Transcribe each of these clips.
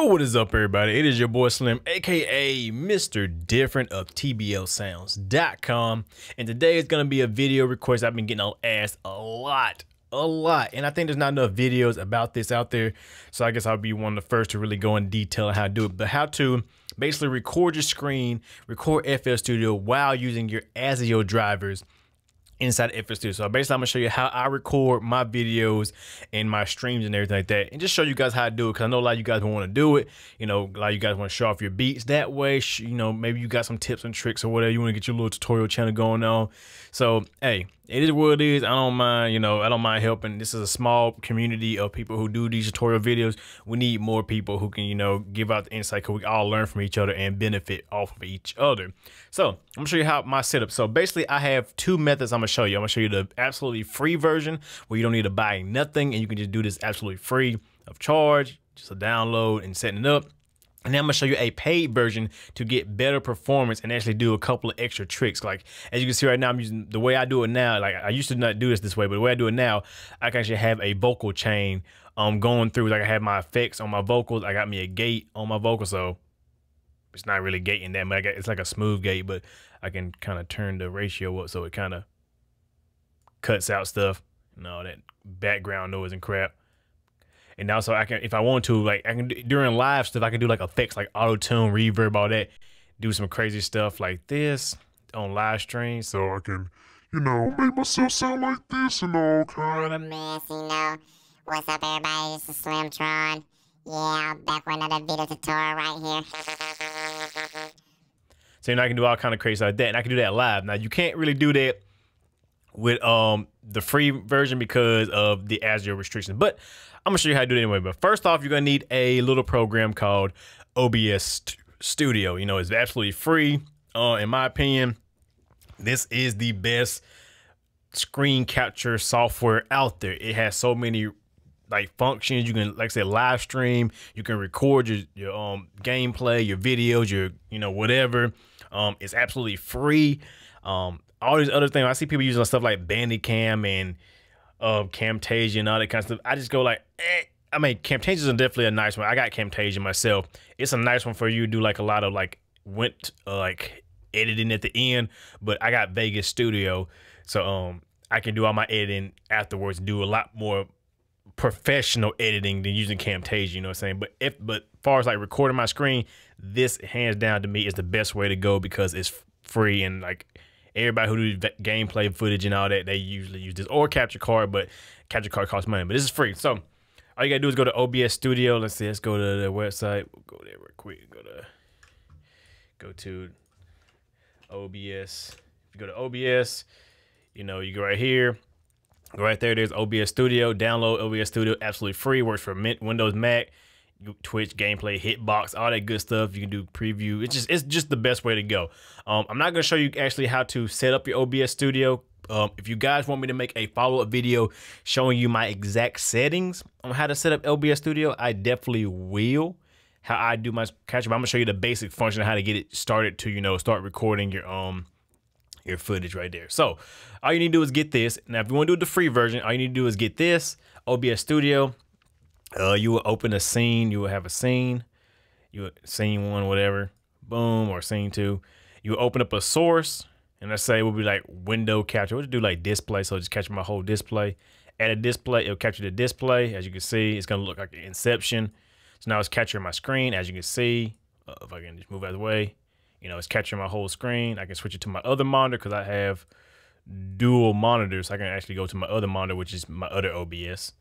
Yo, what is up, everybody? It is your boy Slim, aka Mr. Different of TBLSounds.com, and today is gonna be a video request I've been getting asked a lot, and I think there's not enough videos about this out there, so I guess I'll be one of the first to really go in detail on how to do it. But how to basically record your screen, record FL Studio while using your ASIO drivers inside FL Studio. So basically, I'm gonna show you how I record my videos and my streams and everything like that, and just show you guys how to do it, because I know a lot of you guys want to do it. You know, a lot of you guys want to show off your beats that way. You know, maybe you got some tips and tricks or whatever. You want to get your little tutorial channel going on. So hey, it is what it is. I don't mind. You know, I don't mind helping. This is a small community of people who do these tutorial videos. We need more people who can, you know, give out the insight, because we all learn from each other and benefit off of each other. So I'm gonna show you how my setup. So basically, I have two methods I'm gonna show you. I'm gonna show you the absolutely free version, where you don't need to buy nothing and you can just do this absolutely free of charge, just a download and setting it up. And then I'm gonna show you a paid version to get better performance and actually do a couple of extra tricks. Like, as you can see right now, I'm using the way I do it now. Like, I used to not do this way, but the way I do it now, I can actually have a vocal chain going through. Like, I have my effects on my vocals. I got me a gate on my vocal, so it's not really gating that much. It's like a smooth gate, but I can kind of turn the ratio up so it kind of cuts out stuff and all that background noise and crap. And also, I can, if I want to, like, I can, during live stuff, I can do like effects, like auto tune, reverb, all that. Do some crazy stuff like this on live stream, so I can, you know, make myself sound like this and all kind of mess, you know. What's up, everybody? This is Slimtron. Yeah, I'm back with another video tutorial right here. So, you know, I can do all kind of crazy stuff like that, and I can do that live. Now, you can't really do that with the free version because of the ASIO restrictions, but I'm gonna show you how to do it anyway. But first off, you're gonna need a little program called OBS Studio. You know, it's absolutely free. In my opinion, this is the best screen capture software out there. It has so many like functions. You can, like I said, live stream. You can record your gameplay, your videos, your, you know, whatever. It's absolutely free. All these other things, I see people using stuff like Bandicam and Camtasia and all that kind of stuff. I just go like, eh. I mean, Camtasia is definitely a nice one. I got Camtasia myself. It's a nice one for you to do like a lot of like like editing at the end. But I got Vegas Studio, so I can do all my editing afterwards and do a lot more professional editing than using Camtasia, you know what I'm saying? But far as like recording my screen, this hands down to me is the best way to go, because it's free, and like everybody who do gameplay footage and all that, they usually use this or capture card, but capture card costs money. But this is free. So all you gotta do is go to OBS Studio. Let's see, let's go to the website. We'll go there real quick. Go to OBS. If you go to OBS, you know, you go right here. Go right there. There's OBS Studio. Download OBS Studio. Absolutely free. Works for Windows, Mac, Twitch, gameplay, hitbox, all that good stuff. You can do preview. It's just the best way to go. I'm not gonna show you actually how to set up your OBS Studio. If you guys want me to make a follow-up video showing you my exact settings on how to set up OBS Studio, I definitely will. How I do my capture, but I'm gonna show you the basic function of how to get it started to, you know, start recording your footage right there. So all you need to do is get this. Now, if you want to do the free version, all you need to do is get this OBS Studio. You will open a scene. You will have a scene. Scene 1, whatever. Boom, or scene 2. You will open up a source, and let's say it will be like window capture. We'll just do like display. So just capture my whole display. Add a display. It'll capture the display. As you can see, it's gonna look like Inception. So now it's capturing my screen. As you can see, if I can just move out of the way, you know, it's capturing my whole screen. I can switch it to my other monitor because I have dual monitors. So I can actually go to my other monitor, which is my other OBS.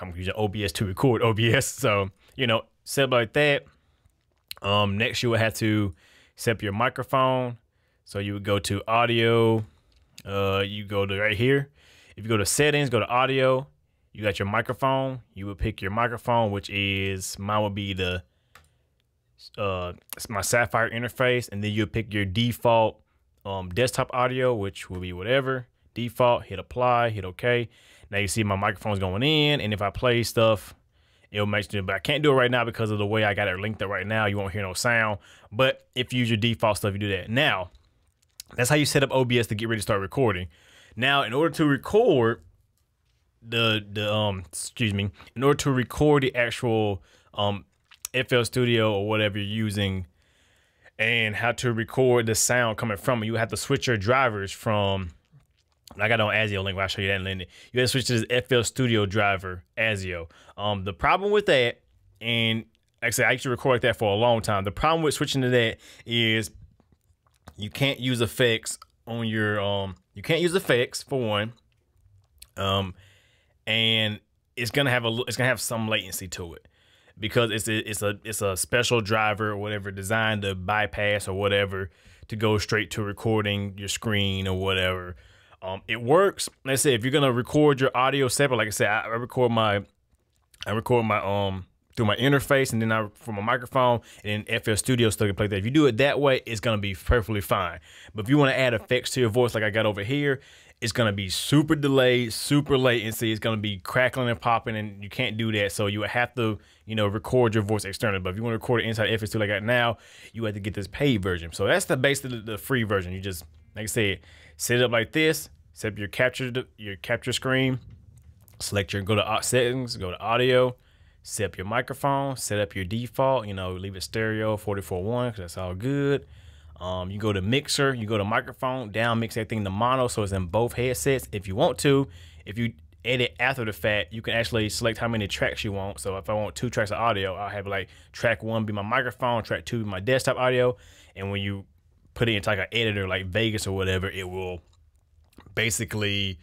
I'm using OBS to record OBS. So, you know, set up like that. Next, you will have to set up your microphone. So you would go to audio. You go to right here. If you go to settings, go to audio. You got your microphone. You would pick your microphone, which is, mine would be the, my Sapphire interface. And then you pick your default desktop audio, which will be whatever. Default, hit apply, hit OK. Now you see my microphone's going in, and if I play stuff, it'll make sense. But I can't do it right now because of the way I got it linked up right now. You won't hear no sound. But if you use your default stuff, you do that. Now, that's how you set up OBS to get ready to start recording. Now, in order to record the excuse me, in order to record the actual FL Studio or whatever you're using and how to record the sound coming from it. You have to switch your drivers from, I got on ASIO link, I'll show you that in a minute. You have to switch to this FL Studio driver, ASIO. The problem with that, and actually I used to record that for a long time. The problem with switching to that is you can't use effects on your, you can't use effects for one. And it's gonna have a, it's gonna have some latency to it because it's a special driver or whatever designed to bypass or whatever to go straight to recording your screen or whatever. It works. Let's say if you're gonna record your audio separate, like I said, I record my through my interface and then from a microphone and FL Studio still can play that. If you do it that way, it's gonna be perfectly fine. But if you wanna add effects to your voice like I got over here, it's gonna be super delayed, super latency. It's gonna be crackling and popping, and you can't do that. So you would have to, you know, record your voice externally. But if you want to record it inside FL Studio like I got now, you have to get this paid version. So that's the basically the free version. You just, like I said, set it up like this. Set up your capture screen. Select your, go to settings, go to audio. Set up your microphone. Set up your default. You know, leave it stereo 44.1 because that's all good. You go to mixer, you go to microphone, down mix that thing to mono so it's in both headsets. If you want to, if you edit after the fact, you can actually select how many tracks you want. So if I want 2 tracks of audio, I'll have like track 1 be my microphone, track 2 be my desktop audio. And when you put it into like an editor like Vegas or whatever, it will basically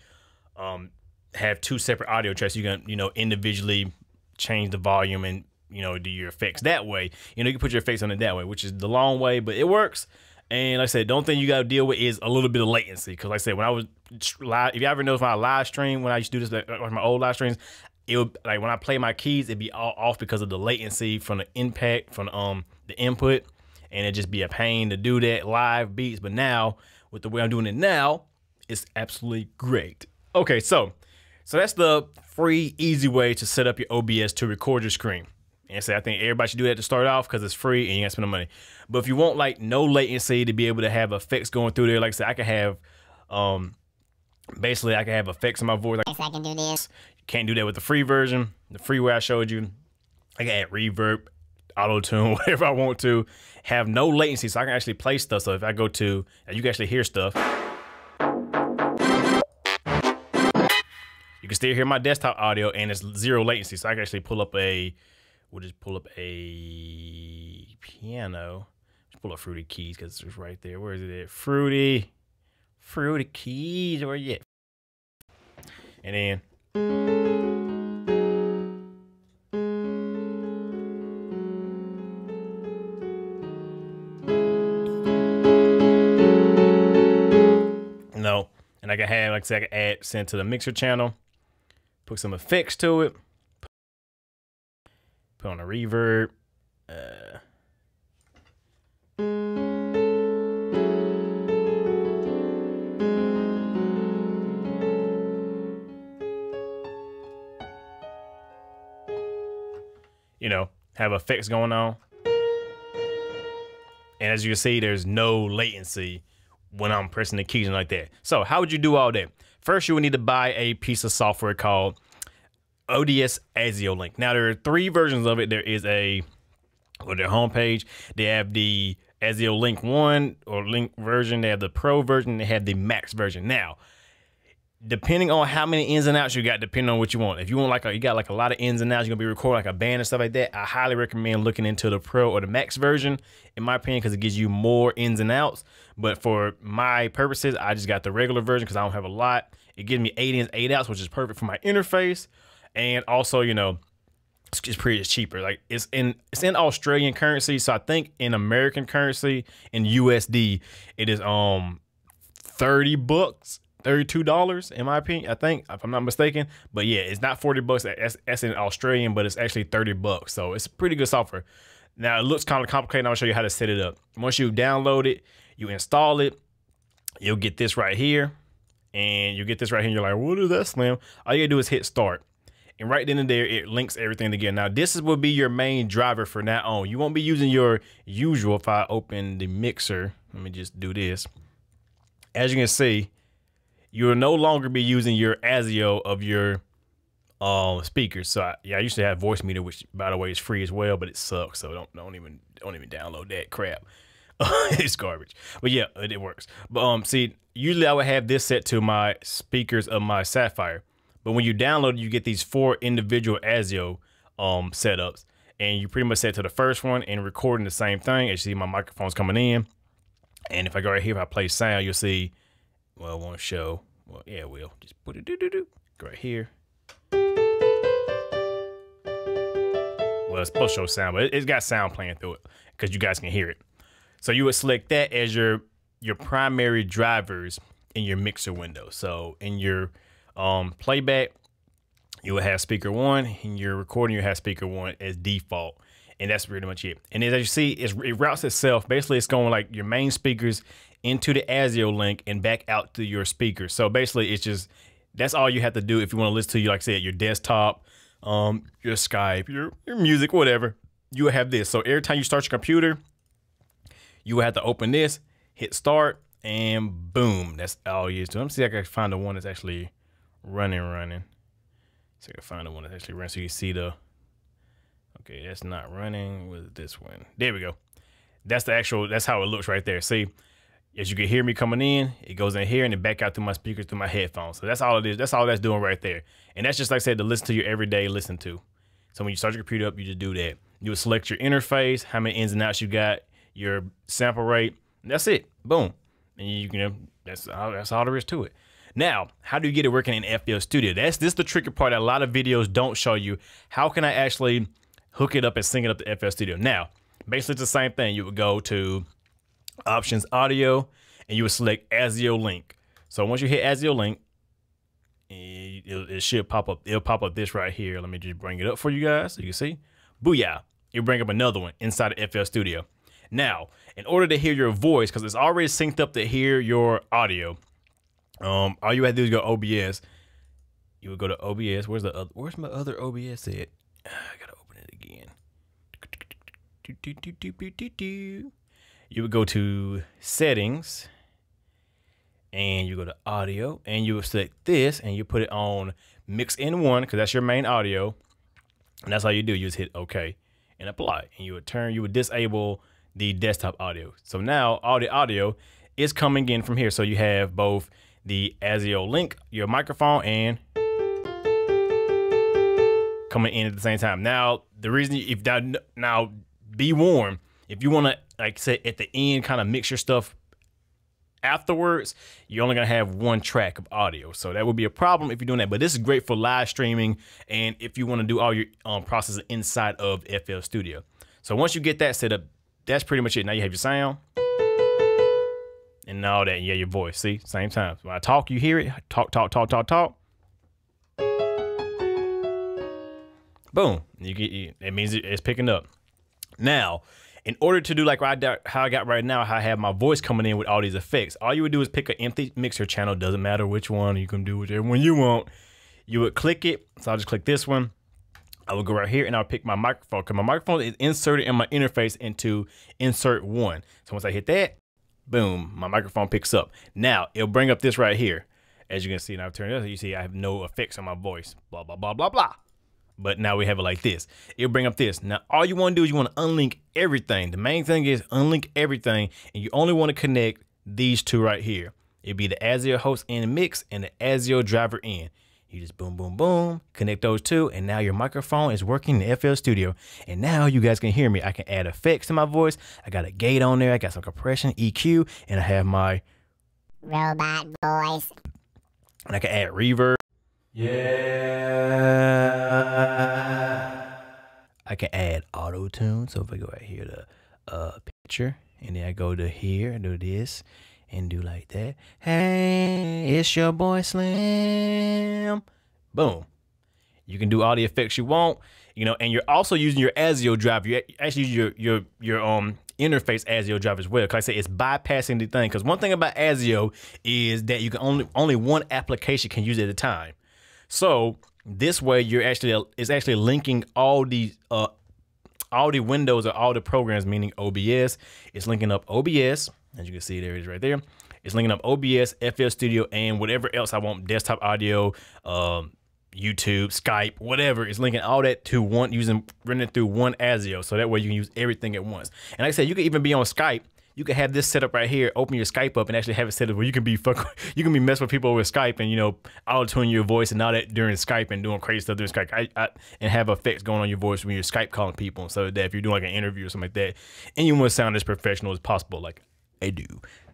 have 2 separate audio tracks. You can, you know, individually change the volume and, you know, do your effects that way. You know, you can put your effects on it that way, which is the long way, but it works. And like I said, the only thing you got to deal with is a little bit of latency. Because like I said, when I was live, if you ever noticed my live stream, when I used to do this, like my old live streams, it would, like when I play my keys, it'd be all off because of the latency from the impact from the input, and it'd just be a pain to do that live beats. But now with the way I'm doing it now, it's absolutely great. Okay, so that's the free, easy way to set up your OBS to record your screen. And so I think everybody should do that to start off because it's free and you gotta spend the money. But if you want like no latency to be able to have effects going through there, like I said, I can have, basically I can have effects in my voice. Like, yes, I can do this. You can't do that with the free version. The free way I showed you, I can add reverb, auto tune, whatever I want to. Have no latency, so I can actually play stuff. So if I go to, you can actually hear stuff. You can still hear my desktop audio and it's zero latency. So I can actually pull up a, we'll just pull up a piano. Just pull up Fruity Keys because it's right there. Where is it at? Fruity Keys, where you at? And then, no. And I can have, like I said, I can add, send to the mixer channel, put some effects to it. Put on a reverb. You know, have effects going on. And as you can see, there's no latency when I'm pressing the keys and like that. So how would you do all that? First, you would need to buy a piece of software called OBS ASIO link. Now there are 3 versions of it. There is a, on their homepage, they have the ASIO link 1 or link version. They have the pro version. They have the max version. Now, depending on how many ins and outs you got, depending on what you want. If you want like a, you got like a lot of ins and outs, you're gonna be recording like a band and stuff like that. I highly recommend looking into the pro or the max version, in my opinion, because it gives you more ins and outs. But for my purposes, I just got the regular version because I don't have a lot. It gives me 8 ins, 8 outs, which is perfect for my interface. And also, you know, it's pretty, it's cheaper. Like it's in Australian currency, so I think in American currency, in USD, it is $30, $32 in my opinion. I think, if I'm not mistaken. But yeah, it's not $40. That's in Australian, but it's actually $30. So it's a pretty good software. Now it looks kind of complicated. I'll show you how to set it up. Once you download it, you install it. You'll get this right here, and you get this right here. And you're like, what is that, Slim? All you gotta do is hit start. And right then and there, it links everything together. Now, this will be your main driver for now on. You won't be using your usual. If I open the mixer, let me just do this. As you can see, you will no longer be using your ASIO of your speakers. So I usually have VoiceMeeter, which by the way is free as well, but it sucks. So don't even download that crap. It's garbage. But yeah, it works. But see, usually I would have this set to my speakers of my Sapphire. But when you download, you get these 4 individual ASIO setups, and you pretty much set to the first one and recording the same thing. As you see, my microphone's coming in, and if I go right here, if I play sound, you'll see. Well, it won't show. Well, yeah, it will. Just put it go right here. Well, it's supposed to show sound, but it's got sound playing through it because you guys can hear it. So you would select that as your primary drivers in your mixer window. So in your playback, you will have speaker 1, and your recording, you have speaker 1 as default, and that's pretty much it. And as you see, it routes itself. Basically, it's going like your main speakers into the ASIO link and back out to your speaker. So basically, it's just that's all you have to do if you want to listen to like I said, your desktop, your Skype, your music, whatever. You will have this. So every time you start your computer, you will have to open this, hit start, and boom, that's all you do. Let me see if I can find the one that's actually running. So I can find the one that's actually running. So you see the, okay, that's not running with this one. There we go. That's the actual, that's how it looks right there. See, as you can hear me coming in, it goes in here and then back out through my speakers, through my headphones. So that's all it is. That's all that's doing right there. And that's just like I said, to listen to your everyday listen to. So when you start your computer up, you just do that. You would select your interface, how many ins and outs you got, your sample rate, and that's it. Boom. And you can, that's all there is to it. Now, how do you get it working in FL Studio? This is the tricky part that a lot of videos don't show you. How can I actually hook it up and sync it up to FL Studio? Now, basically it's the same thing. You would go to Options Audio, and you would select ASIO Link. So once you hit ASIO Link, it should pop up. It'll pop up this right here. Let me just bring it up for you guys so you can see. Booyah. It'll bring up another one inside of FL Studio. Now, in order to hear your voice, because it's already synced up to hear your audio, all you have to do is go OBS. You would go to OBS. Where's my other OBS at? I gotta open it again. You would go to settings, and you go to audio, and you would select this, and you put it on mix N1 because that's your main audio, and that's all you do. You just hit OK and apply, and you would turn. You would disable the desktop audio. So now all the audio is coming in from here. So you have both the ASIO link, your microphone, and coming in at the same time. Now, the reason if that, now be warned, if you want to, like I said, at the end, kind of mix your stuff afterwards, you're only going to have one track of audio. So that would be a problem if you're doing that, but this is great for live streaming. And if you want to do all your processing inside of FL Studio. So once you get that set up, that's pretty much it. Now you have your sound and all that. Yeah, your voice. See, same time. When I talk, you hear it. Talk. Boom. You get. That means it's picking up. Now, in order to do like how I got right now, how I have my voice coming in with all these effects, all you would do is pick an empty mixer channel. Doesn't matter which one. You can do whichever one you want. You would click it. So I'll just click this one. I would go right here and I'll pick my microphone because my microphone is inserted in my interface into insert 1. So once I hit that, boom, my microphone picks up. Now it'll bring up this right here. As you can see, now I've turned it up. You see, I have no effects on my voice, blah, blah, blah, blah, blah. But now we have it like this. It'll bring up this. Now, all you want to do is you want to unlink everything. The main thing is unlink everything. And you only want to connect these two right here. It'd be the ASIO host in mix and the ASIO driver in. You just boom, boom, boom, connect those two. And now your microphone is working in FL Studio. And now you guys can hear me. I can add effects to my voice. I got a gate on there. I got some compression, EQ, and I have my robot voice. And I can add reverb. Yeah. I can add auto tune. So if I go right here to picture, and then I go to here and do this. And do like that. Hey, it's your boy Slim. Boom. You can do all the effects you want, you know, and you're also using your ASIO drive. You actually use your interface ASIO drive as well. Cause I say it's bypassing the thing. Cause one thing about ASIO is that you can only one application can use it at a time. So this way you're actually, it's actually linking all the windows or all the programs, meaning OBS. It's linking up OBS. As you can see, there it is right there. It's linking up OBS, FL Studio, and whatever else I want, desktop audio, YouTube, Skype, whatever, is linking all that to one, using, running it through one ASIO. So that way you can use everything at once. And like I said, you can even be on Skype. You can have this set up right here, open your Skype up and actually have it set up where you can be messing with people over Skype and, you know, auto-tune your voice and all that during Skype and doing crazy stuff during Skype and have effects going on your voice when you're Skype calling people. So that if you're doing like an interview or something like that, and you want to sound as professional as possible, like I do.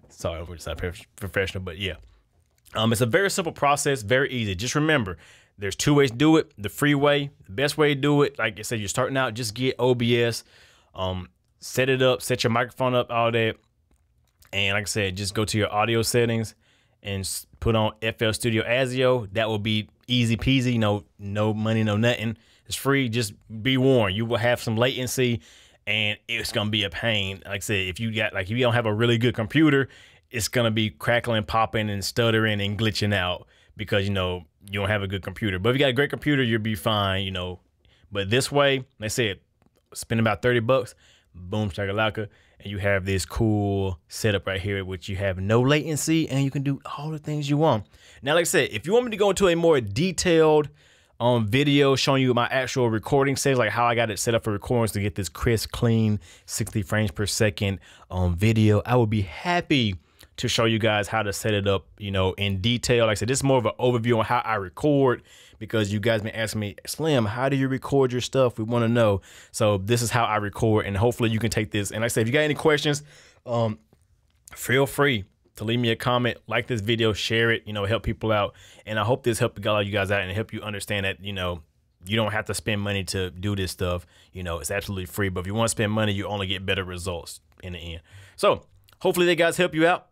Sorry if it's not professional, but yeah. It's a very simple process, very easy. Just remember, there's two ways to do it. The free way, the best way to do it, like I said, you're starting out, just get OBS. Set it up, set your microphone up, all that. And like I said, just go to your audio settings and put on FL Studio ASIO. That will be easy peasy, no money, no nothing. It's free, just be warned. You will have some latency and it's gonna be a pain. Like I said, if you don't have a really good computer, it's gonna be crackling, popping and stuttering and glitching out because, you know, you don't have a good computer. But if you got a great computer, you'll be fine, you know. But this way, like I said, spend about 30 bucks. Boom shakalaka, and you have this cool setup right here, which you have no latency and you can do all the things you want. Now, like I said, if you want me to go into a more detailed video showing you my actual recording settings, like how I got it set up for recordings to get this crisp, clean 60 frames per second video, I would be happy to show you guys how to set it up, you know, in detail. Like I said, this is more of an overview on how I record, because you guys been asking me, Slim, how do you record your stuff? We want to know. So this is how I record, and hopefully you can take this. And like I said, if you got any questions, feel free to leave me a comment, like this video, share it, you know, help people out. And I hope this helped all you guys out and help you understand that, you know, you don't have to spend money to do this stuff. You know, it's absolutely free, but if you want to spend money, you only get better results in the end. So hopefully that guys help you out.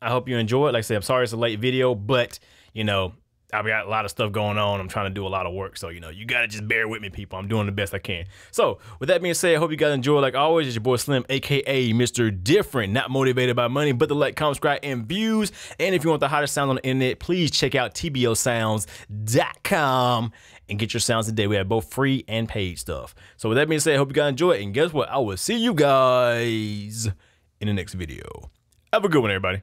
I hope you enjoy it. Like I said, I'm sorry it's a late video, but, you know, I've got a lot of stuff going on. I'm trying to do a lot of work. So, you know, you got to just bear with me, people. I'm doing the best I can. So with that being said, I hope you guys enjoy. Like always, it's your boy Slim, a.k.a. Mr. Different, not motivated by money, but the like, comment, subscribe, and views. And if you want the hottest sound on the internet, please check out TBLSounds.com and get your sounds today. We have both free and paid stuff. So with that being said, I hope you guys enjoy it. And guess what? I will see you guys in the next video. Have a good one, everybody.